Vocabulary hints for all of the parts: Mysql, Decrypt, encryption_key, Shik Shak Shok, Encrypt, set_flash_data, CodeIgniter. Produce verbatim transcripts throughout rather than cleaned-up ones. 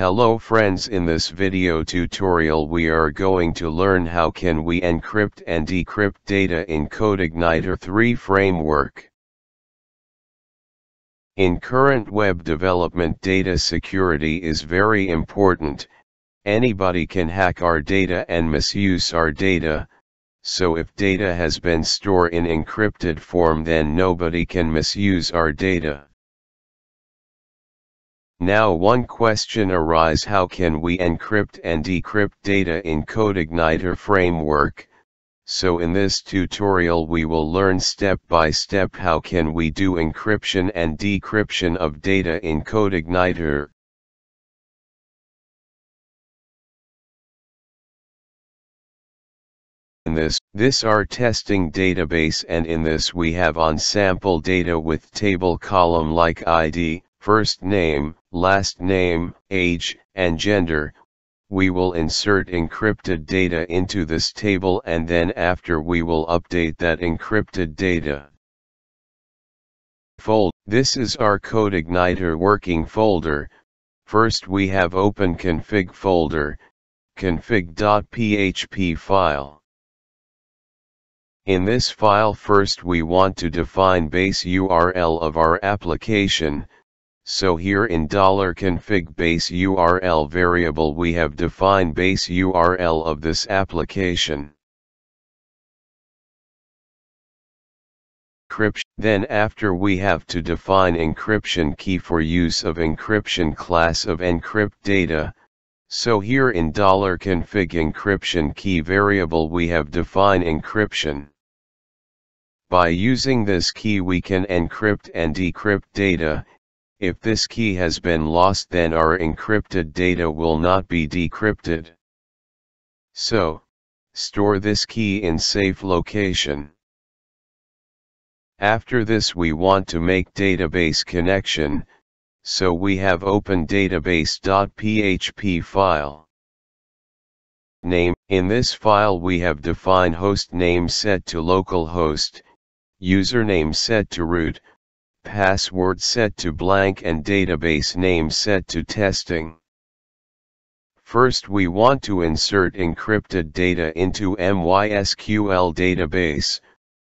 Hello friends, in this video tutorial we are going to learn how can we encrypt and decrypt data in CodeIgniter three framework. In current web development, data security is very important. Anybody can hack our data and misuse our data, so if data has been stored in encrypted form then nobody can misuse our data. Now one question arises: how can we encrypt and decrypt data in CodeIgniter framework? So in this tutorial we will learn step by step how can we do encryption and decryption of data in CodeIgniter. In this, this are testing database, and in this we have on sample data with table column like I D, first name, last name, age, and gender. We will insert encrypted data into this table and then after we will update that encrypted data. Fold. This is our CodeIgniter working folder. First we have open config folder, config.php file. In this file first we want to define base U R L of our application. So here in $config base U R L variable we have defined base U R L of this application. Encryption. Then after we have to define encryption key for use of encryption class of encrypt data. So here in $config encryption key variable we have defined encryption. By using this key we can encrypt and decrypt data. If this key has been lost then our encrypted data will not be decrypted. So, store this key in safe location. After this we want to make database connection, so we have open database.php file. Name. In this file we have defined host name set to localhost, username set to root, password set to blank and database name set to testing. First we want to insert encrypted data into MySQL database.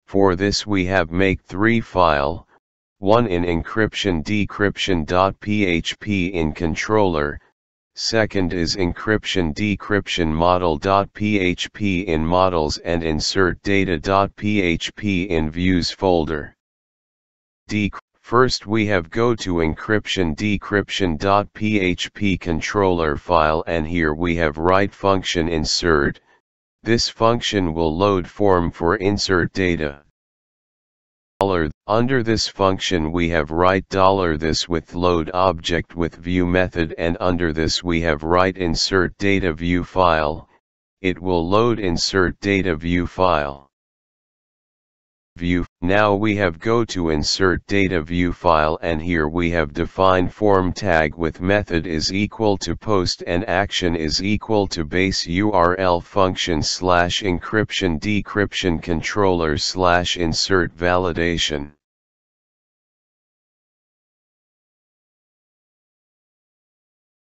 For this we have make three file, one in encryption decryption.php in controller, second is encryption decryption model.php in models, and insert data.php in views folder. First we have go to encryption decryption.php controller file, and here we have write function insert. This function will load form for insert data. Under this function we have write $this with load object with view method, and under this we have write insert data view file. It will load insert data view file. View. Now we have go to insert data view file, and here we have defined form tag with method is equal to post and action is equal to base U R L function slash encryption decryption controller slash insert validation.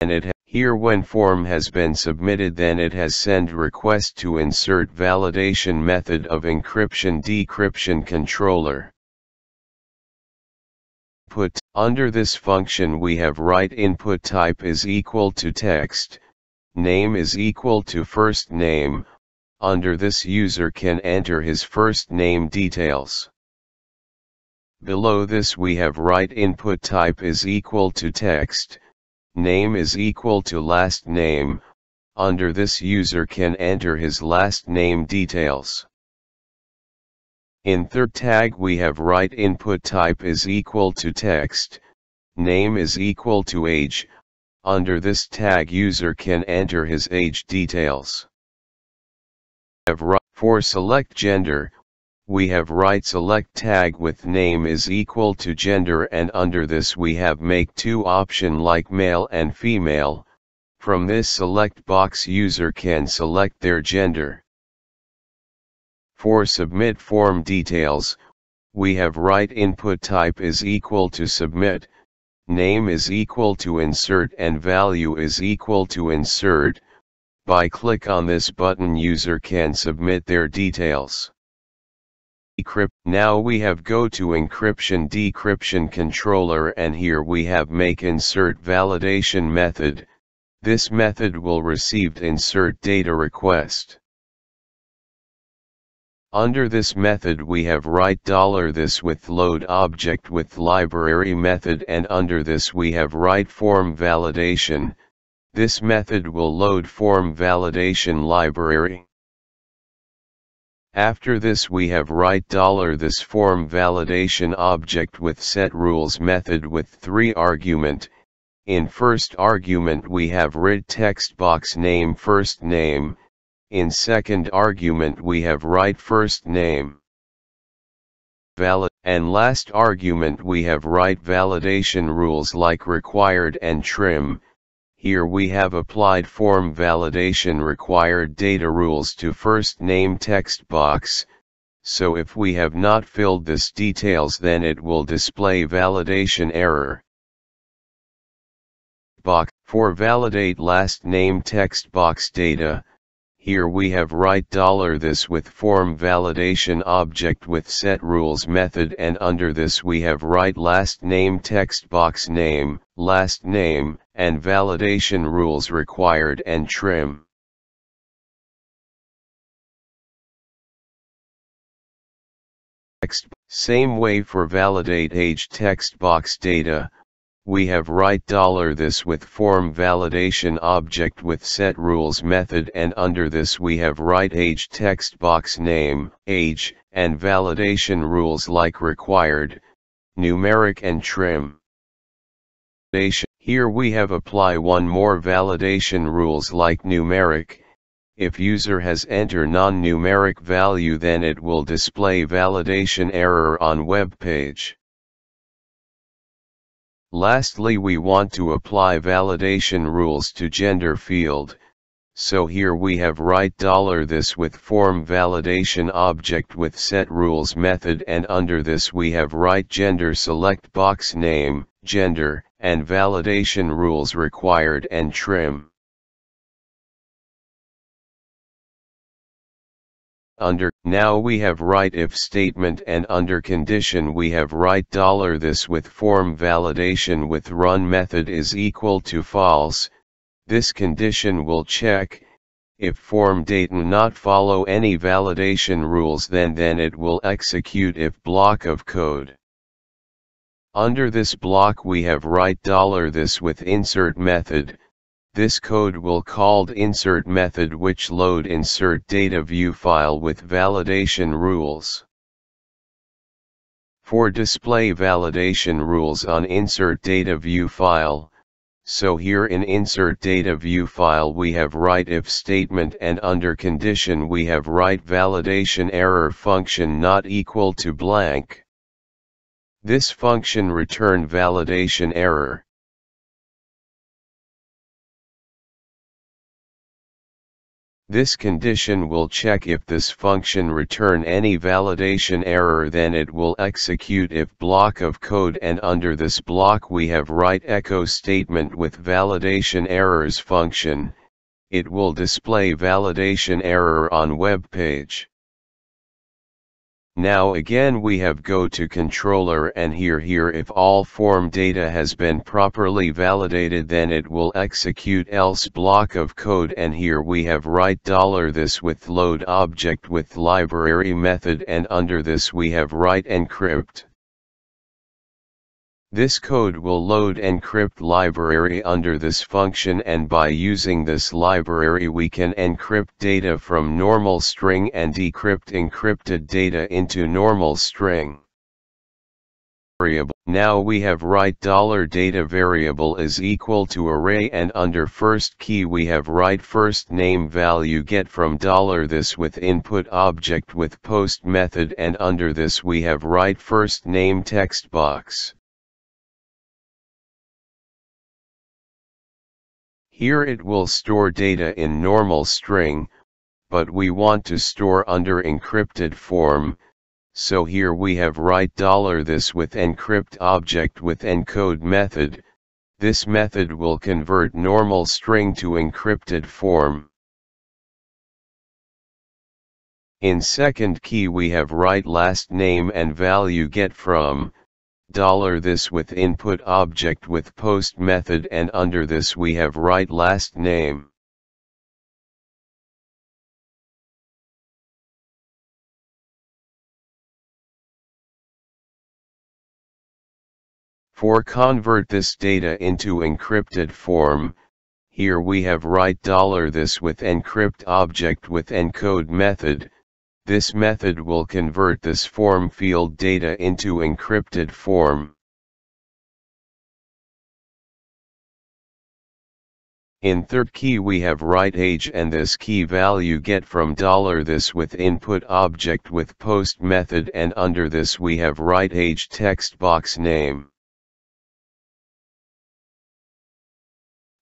And it here when form has been submitted then it has send request to insert validation method of encryption decryption controller. Put. Under this function we have write input type is equal to text, name is equal to first name. Under this user can enter his first name details. Below this we have write input type is equal to text, name is equal to last name. Under this user can enter his last name details. In third tag we have write input type is equal to text, name is equal to age. Under this tag user can enter his age details. For select gender, we have write select tag with name is equal to gender, and under this we have make two option like male and female. From this select box user can select their gender. For submit form details, we have write input type is equal to submit, name is equal to insert and value is equal to insert. By click on this button, user can submit their details. Decrypt. Now we have go to encryption decryption controller, and here we have make insert validation method. This method will receive insert data request. Under this method we have write $this with load object with library method, and under this we have write form validation. This method will load form validation library. After this we have write $this form validation object with setRules method with three argument. In first argument we have write text box name first name. In second argument we have write first name valid, and last argument we have write validation rules like required and trim. Here we have applied form validation required data rules to first name text box, so if we have not filled this details then it will display validation error. Box. For validate last name text box data, here we have write $this with form validation object with setRules method, and under this we have write last name text box name, last name, and validation rules required and trim. Text. Same way for validate age text box data, we have write $this with form validation object with setRules method, and under this we have write age text box name, age, and validation rules like required, numeric and trim. Here we have apply one more validation rules like numeric. If user has entered non-numeric value then it will display validation error on web page. Lastly we want to apply validation rules to gender field. So here we have write $this with form validation object with setRules method, and under this we have write gender select box name, gender, and validation rules required and trim. Under, now we have write if statement, and under condition we have write $this with form validation with run method is equal to false. This condition will check, if form data not follow any validation rules then then it will execute if block of code. Under this block we have write $this with insert method. This code will called insert method which load insert data view file with validation rules. For display validation rules on insert data view file, so here in insert data view file we have write if statement, and under condition we have write validation error function not equal to blank. This function return validation error. This condition will check if this function return any validation error then it will execute if block of code, and under this block we have write echo statement with validation errors function. It will display validation error on web page. Now again we have go to controller, and here here if all form data has been properly validated then it will execute else block of code, and here we have write $this with load object with library method, and under this we have write encrypt. This code will load encrypt library under this function, and by using this library we can encrypt data from normal string and decrypt encrypted data into normal string. Variable. Now we have write $data variable is equal to array, and under first key we have write first name value get from $this with input object with post method, and under this we have write first name text box. Here it will store data in normal string, but we want to store under encrypted form, So here we have write $this with encrypt object with encode method. This method will convert normal string to encrypted form. In second key we have write last name and value get from $this with input object with post method, and under this we have write last name. For convert this data into encrypted form, here we have write $this with encrypt object with encode method. This method will convert this form field data into encrypted form. In third key we have write age and this key value get from $this with input object with post method, and under this we have write age text box name.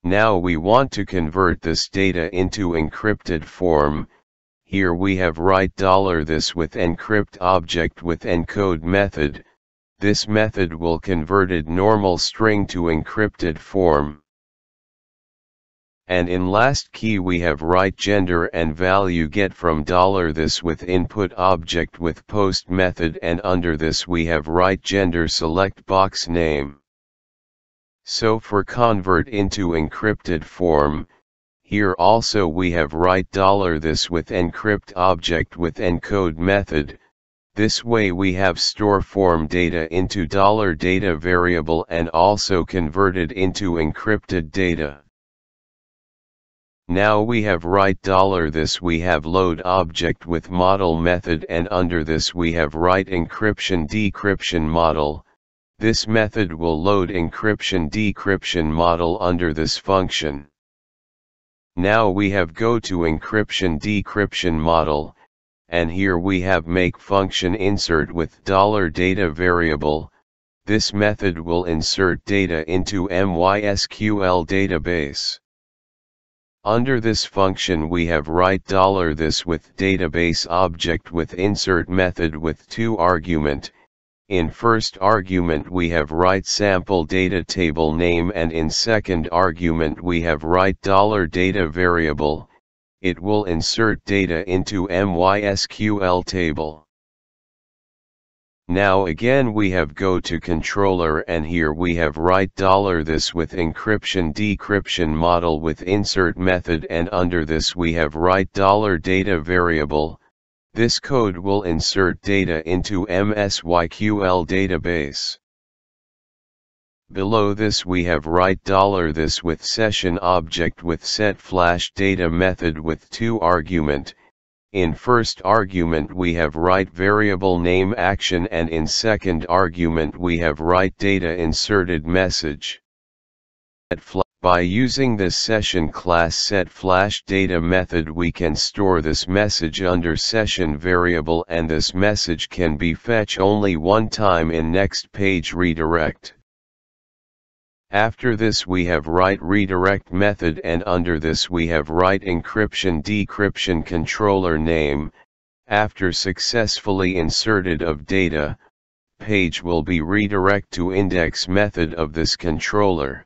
Now we want to convert this data into encrypted form. Here we have write $this with encrypt object with encode method. This method will converted normal string to encrypted form. And in last key we have write gender and value get from $this with input object with post method, and under this we have write gender select box name. So for convert into encrypted form, here also we have write $this with encrypt object with encode method. This way we have store form data into $data variable and also converted into encrypted data. Now we have write $this we have load object with model method, and under this we have write encryption decryption model. This method will load encryption decryption model under this function. Now we have go to encryption decryption model, and here we have make function insert with $data variable. This method will insert data into MySQL database. Under this function we have write $this with database object with insert method with two argument. In first argument we have write sample data table name, and in second argument we have write $data variable. It will insert data into MySQL table. Now again we have go to controller, and here we have write $this with encryption decryption model with insert method, and under this we have write $data variable. This code will insert data into MySQL database. Below this we have write $this with session object with set_flash_data method with two argument. In first argument we have write variable name action, and in second argument we have write data inserted message. By using this session class set_flash_data method we can store this message under session variable, and this message can be fetch only one time in next page redirect. After this we have write redirect method, and under this we have write encryption decryption controller name. After successfully inserted of data, page will be redirect to index method of this controller.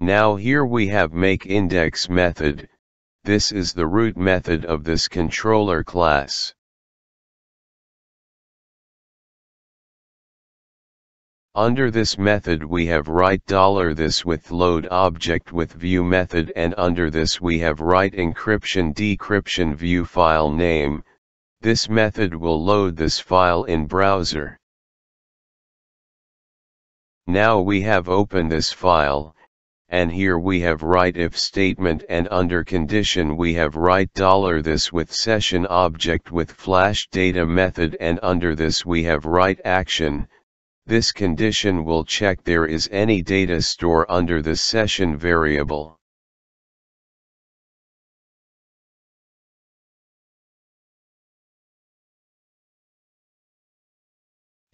Now here we have make index method. This is the root method of this controller class. Under this method we have write $this with load object with view method, and under this we have write encryption decryption view file name. This method will load this file in browser. Now we have open this file, and here we have write if statement, and under condition we have write $this with session object with flash data method, and under this we have write action. This condition will check there is any data store under the session variable.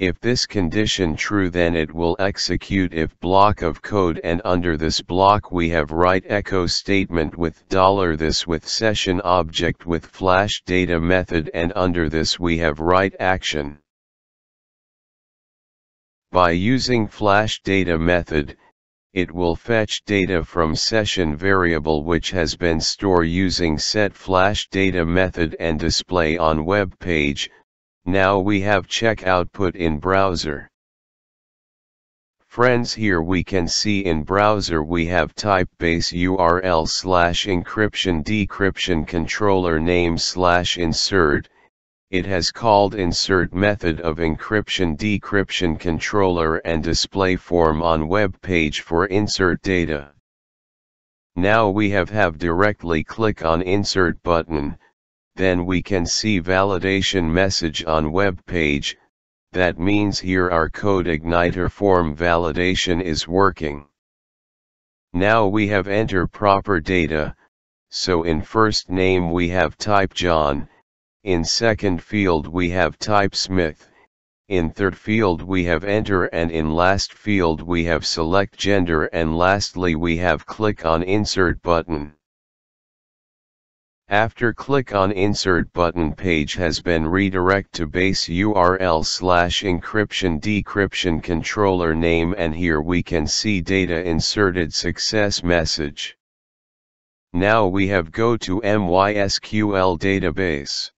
If this condition true, then it will execute if block of code, and under this block we have write echo statement with $this with session object with flash data method, and under this we have write action. By using flash data method, it will fetch data from session variable which has been stored using set flash data method and display on web page. Now we have check output in browser. Friends, here we can see in browser we have type base U R L slash encryption decryption controller name slash insert. It has called insert method of encryption decryption controller and display form on web page for insert data. Now we have have directly click on insert button. Then we can see validation message on web page. That means here our CodeIgniter form validation is working. Now we have enter proper data. So in first name we have type John, in second field we have type Smith, in third field we have enter, and in last field we have select gender, and lastly we have click on insert button. After click on insert button, page has been redirect to base U R L slash encryption decryption controller name, and here we can see data inserted success message. Now we have go to MySQL database.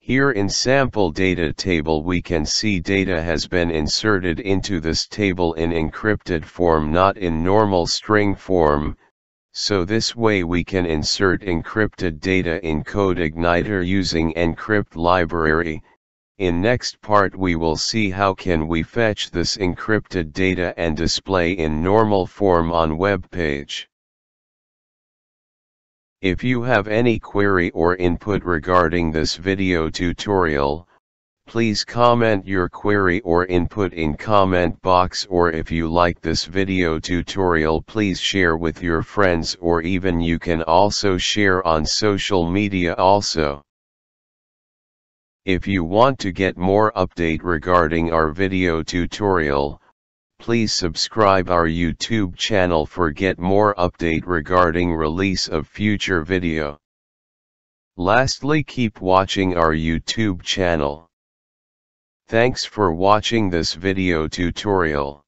Here in sample data table we can see data has been inserted into this table in encrypted form, not in normal string form. So this way we can insert encrypted data in CodeIgniter using Encrypt library. In next part we will see how can we fetch this encrypted data and display in normal form on web page. If you have any query or input regarding this video tutorial, please comment your query or input in comment box, or if you like this video tutorial please share with your friends, or even you can also share on social media also. If you want to get more update regarding our video tutorial, please subscribe our YouTube channel for get more update regarding release of future video. Lastly, keep watching our YouTube channel. Thanks for watching this video tutorial.